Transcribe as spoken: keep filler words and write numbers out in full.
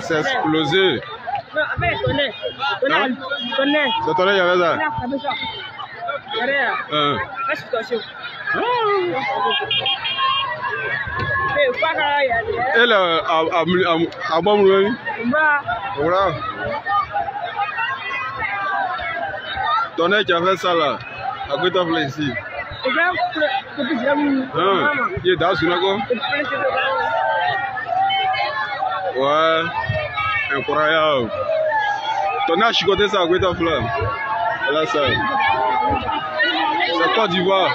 c'est explosé. Non, après, je connais. Je connais. C'est ton oeil avec ça? Non, elle a abandonné. Voilà. Ton oeil qui a fait ça là, à Gohitafla ici. Il est dans ce lagon. Ouais, incroyable. Ton âge chicoté ça à Gohitafla. Voilà ça. C'est Côte d'Ivoire.